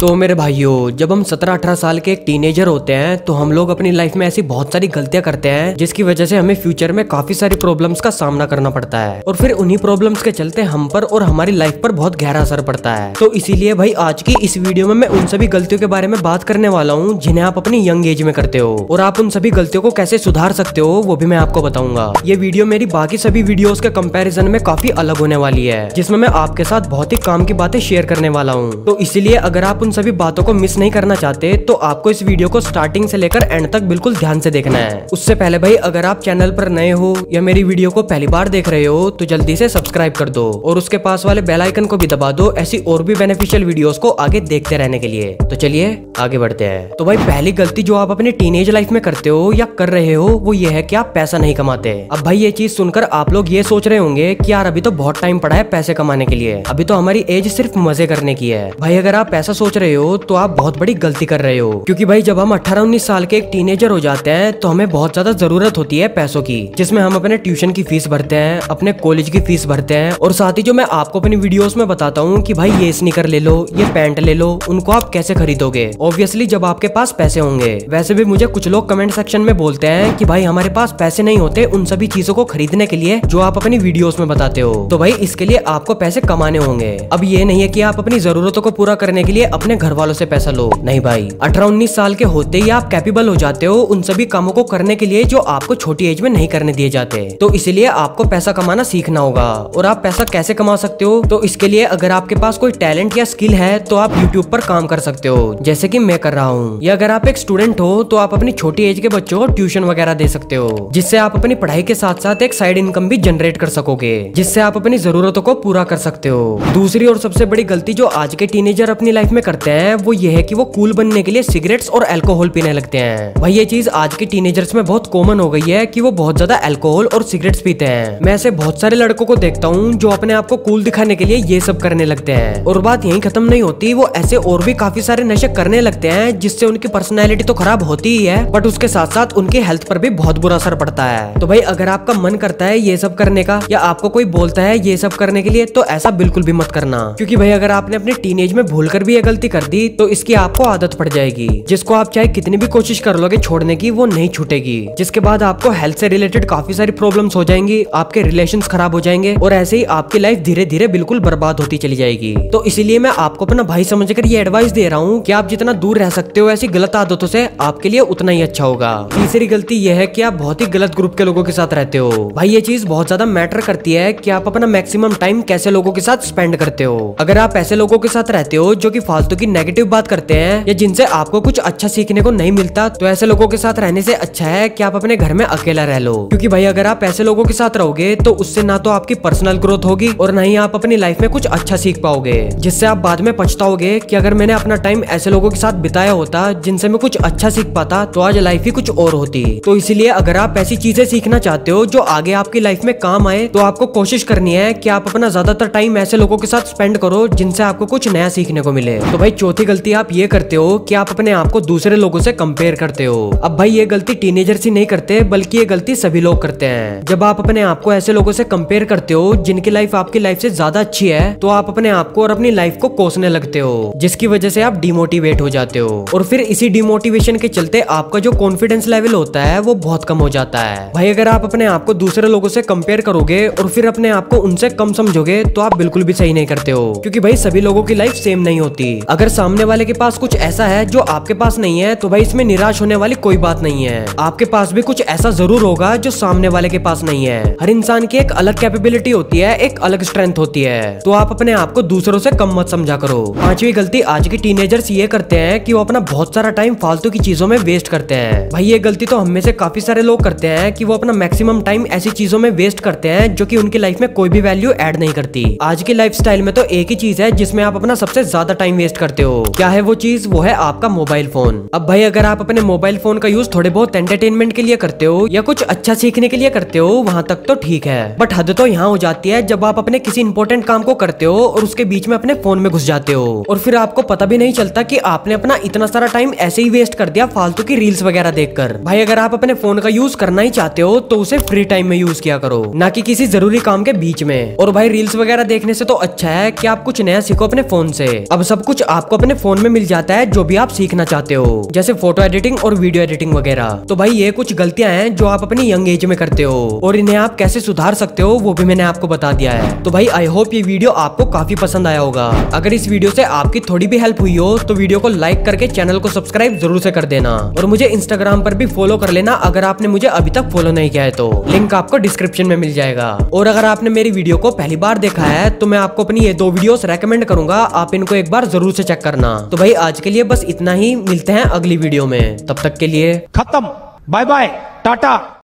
तो मेरे भाइयों, जब हम 17-18 साल के एक टीनेजर होते हैं तो हम लोग अपनी लाइफ में ऐसी बहुत सारी गलतियां करते हैं जिसकी वजह से हमें फ्यूचर में काफी सारी प्रॉब्लम्स का सामना करना पड़ता है और फिर उन्हीं प्रॉब्लम्स के चलते हम पर और हमारी लाइफ पर बहुत गहरा असर पड़ता है। तो इसीलिए भाई आज की इस वीडियो में मैं उन सभी गलतियों के बारे में बात करने वाला हूँ जिन्हें आप अपनी यंग एज में करते हो और आप उन सभी गलतियों को कैसे सुधार सकते हो वो भी मैं आपको बताऊंगा। ये वीडियो मेरी बाकी सभी वीडियोस के कंपैरिजन में काफी अलग होने वाली है जिसमें मैं आपके साथ बहुत ही काम की बातें शेयर करने वाला हूँ। तो इसीलिए अगर आप उन सभी बातों को मिस नहीं करना चाहते तो आपको इस वीडियो को स्टार्टिंग से लेकर एंड तक बिल्कुल ध्यान से देखना है। उससे पहले भाई अगर आप चैनल पर नए हो या मेरी वीडियो को पहली बार देख रहे हो तो जल्दी से सब्सक्राइब कर दो और उसके पास वाले बेल आइकन को भी दबा दो ऐसी और भी बेनिफिशियल वीडियोस को आगे देखते रहने के लिए। तो चलिए आगे बढ़ते हैं। तो भाई पहली गलती जो आप अपने टीनेज लाइफ में करते हो या कर रहे हो वो ये है कि आप पैसा नहीं कमाते। अब भाई ये चीज सुनकर आप लोग ये सोच रहे होंगे कि यार अभी तो बहुत टाइम पड़ा है पैसे कमाने के लिए, अभी तो हमारी एज सिर्फ मजे करने की है। भाई अगर आप पैसा सोच रहे हो तो आप बहुत बड़ी गलती कर रहे हो क्योंकि भाई जब हम 18-19 साल के एक टीनेजर हो जाते हैं तो हमें बहुत ज्यादा जरूरत होती है पैसों की, जिसमें हम अपने ट्यूशन की फीस भरते हैं, अपने कॉलेज की फीस भरते हैं और साथ ही जो मैं आपको अपनी वीडियोस में बताता हूँ कि भाई ये स्नीकर ले लो, ये पैंट ले लो, उनको आप कैसे खरीदोगे? ऑब्वियसली जब आपके पास पैसे होंगे। वैसे भी मुझे कुछ लोग कमेंट सेक्शन में बोलते हैं कि भाई हमारे पास पैसे नहीं होते उन सभी चीजों को खरीदने के लिए जो आप अपनी वीडियोस में बताते हो। तो भाई इसके लिए आपको पैसे कमाने होंगे। अब ये नहीं है कि आप अपनी जरूरतों को पूरा करने के लिए अपने घर वालों से पैसा लो, नहीं भाई 18-19 साल के होते ही आप कैपेबल हो जाते हो उन सभी कामों को करने के लिए जो आपको छोटी एज में नहीं करने दिए जाते। तो इसीलिए आपको पैसा कमाना सीखना होगा। और आप पैसा कैसे कमा सकते हो? तो इसके लिए अगर आपके पास कोई टैलेंट या स्किल है तो आप YouTube पर काम कर सकते हो जैसे कि मैं कर रहा हूँ, या अगर आप एक स्टूडेंट हो तो आप अपनी छोटी एज के बच्चों को ट्यूशन वगैरह दे सकते हो जिससे आप अपनी पढ़ाई के साथ साथ एक साइड इनकम भी जनरेट कर सकोगे जिससे आप अपनी जरूरतों को पूरा कर सकते हो। दूसरी और सबसे बड़ी गलती जो आज के टीनेजर अपनी लाइफ में करते हैं वो ये है कि वो कूल बनने के लिए सिगरेट्स और अल्कोहल पीने लगते हैं। भाई ये चीज आज के टीनेजर्स में बहुत कॉमन हो गई है कि वो बहुत ज्यादा अल्कोहल और सिगरेट्स पीते हैं। मैं ऐसे बहुत सारे लड़कों को देखता हूँ जो अपने आप को कूल दिखाने के लिए ये सब करने लगते हैं और बात यहीं खत्म नहीं होती, वो ऐसे और भी काफी सारे नशे करने लगते हैं जिससे उनकी पर्सनैलिटी तो खराब होती ही है बट उसके साथ साथ उनकी हेल्थ पर भी बहुत बुरा असर पड़ता है। तो भाई अगर आपका मन करता है ये सब करने का या आपको कोई बोलता है ये सब करने के लिए तो ऐसा बिल्कुल भी मत करना क्योंकि भाई अगर आपने अपने टीनेज में भूल भी ये गलती कर दी तो इसकी आपको आदत पड़ जाएगी जिसको आप चाहे कितनी भी कोशिश कर लोगे छोड़ने की वो नहीं छूटेगी, जिसके बाद आपको हेल्थ से रिलेटेड काफी सारी प्रॉब्लम्स हो जाएंगी, आपके रिलेशंस खराब हो जाएंगे और ऐसे ही आपकी लाइफ धीरे धीरे बिल्कुल बर्बाद होती चली जाएगी। तो इसीलिए मैं आपको अपना भाई समझकर ये एडवाइस दे रहा हूँ कि आप जितना दूर रह सकते हो ऐसी गलत आदतों से आपके लिए उतना ही अच्छा होगा। तीसरी गलती यह है कि आप बहुत ही गलत ग्रुप के लोगों के साथ रहते हो। भाई ये चीज बहुत ज्यादा मैटर करती है कि आप अपना मैक्सिमम टाइम कैसे लोगों के साथ स्पेंड करते हो। अगर आप ऐसे लोगों के साथ रहते हो जो कि फालतू की नेगेटिव बात करते हैं या जिनसे आपको कुछ अच्छा सीखने को नहीं मिलता तो ऐसे लोगों के साथ रहने से अच्छा है कि आप अपने घर में अकेला रह लो क्योंकि भाई अगर आप ऐसे लोगों के साथ रहोगे तो उससे ना तो आपकी पर्सनल ग्रोथ होगी और ना ही आप अपनी लाइफ में कुछ अच्छा सीख पाओगे जिससे आप बाद में पछताओगे कि अगर मैंने अपना टाइम ऐसे लोगों के साथ बिताया होता जिनसे मैं कुछ अच्छा सीख पाता तो आज लाइफ ही कुछ और होती। तो इसीलिए अगर आप ऐसी चीजें सीखना चाहते हो जो आगे आपकी लाइफ में काम आए तो आपको कोशिश करनी है कि आप अपना ज्यादातर टाइम ऐसे लोगों के साथ स्पेंड करो जिनसे आपको कुछ नया सीखने को मिले। तो भाई चौथी गलती आप ये करते हो कि आप अपने आप को दूसरे लोगों से कंपेयर करते हो। अब भाई ये गलती टीनेजर्स ही नहीं करते बल्कि ये गलती सभी लोग करते हैं। जब आप अपने आप को ऐसे लोगों से कंपेयर करते हो जिनकी लाइफ आपकी लाइफ से ज्यादा अच्छी है तो आप अपने आप को और अपनी लाइफ को कोसने लगते हो जिसकी वजह से आप डिमोटिवेट हो जाते हो और फिर इसी डिमोटिवेशन के चलते आपका जो कॉन्फिडेंस लेवल होता है वो बहुत कम हो जाता है। भाई अगर आप अपने आप को दूसरे लोगों से कंपेयर करोगे और फिर अपने आप को उनसे कम समझोगे तो आप बिल्कुल भी सही नहीं करते हो क्योंकि भाई सभी लोगों की लाइफ सेम नहीं होती। अगर सामने वाले के पास कुछ ऐसा है जो आपके पास नहीं है तो भाई इसमें निराश होने वाली कोई बात नहीं है, आपके पास भी कुछ ऐसा जरूर होगा जो सामने वाले के पास नहीं है। हर इंसान की एक अलग कैपेबिलिटी होती है, एक अलग स्ट्रेंथ होती है, तो आप अपने आप को दूसरों से कम मत समझा करो। पांचवी गलती आज के टीनेजर्स ये करते हैं कि वो अपना बहुत सारा टाइम फालतू की चीजों में वेस्ट करते हैं। भाई ये गलती तो हम में से काफी सारे लोग करते हैं कि वो अपना मैक्सिमम टाइम ऐसी चीजों में वेस्ट करते हैं जो कि उनकी लाइफ में कोई भी वैल्यू एड नहीं करती। आज की लाइफस्टाइल में तो एक ही चीज है जिसमें आप अपना सबसे ज्यादा टाइम वेस्ट करते हो, क्या है वो चीज? वो है आपका मोबाइल फोन। अब भाई अगर आप अपने मोबाइल फोन का यूज थोड़े बहुत एंटरटेनमेंट के लिए करते हो या कुछ अच्छा सीखने के लिए करते हो वहां तक तो ठीक है, बट हद तो यहाँ हो जाती है जब आप अपने किसी इंपॉर्टेंट काम को करते हो और उसके बीच में अपने फोन में घुस जाते हो और फिर आपको पता भी नहीं चलता कि आपने अपना इतना सारा टाइम ऐसे ही वेस्ट कर दिया फालतू की रील्स वगैरह देखकर। भाई अगर आप अपने फोन का यूज करना ही चाहते हो तो उसे फ्री टाइम में यूज किया करो, ना कि किसी जरूरी काम के बीच में। और भाई रील्स वगैरह देखने से तो अच्छा है कि आप कुछ नया सीखो अपने फोन से। अब सब कुछ आपको अपने फोन में मिल जाता है जो भी आप सीखना चाहते हो, जैसे फोटो एडिटिंग और वीडियो एडिटिंग वगैरह। तो भाई ये कुछ गलतियां हैं जो आप अपनी यंग एज में करते हो और इन्हें आप कैसे सुधार सकते हो वो भी मैंने आपको बता दिया है। तो भाई आई होप ये वीडियो आपको काफी पसंद आया होगा। अगर इस वीडियो से आपकी थोड़ी भी हेल्प हुई हो तो वीडियो को लाइक करके चैनल को सब्सक्राइब जरूर से कर देना और मुझे इंस्टाग्राम पर भी फॉलो कर लेना अगर आपने मुझे अभी तक फॉलो नहीं किया है तो। लिंक आपको डिस्क्रिप्शन में मिल जाएगा। और अगर आपने मेरी वीडियो को पहली बार देखा है तो मैं आपको अपनी ये 2 वीडियोस रेकमेंड करूंगा, आप इनको एक बार जरूर से चेक करना। तो भाई आज के लिए बस इतना ही, मिलते हैं अगली वीडियो में, तब तक के लिए खत्म, बाय बाय, टाटा।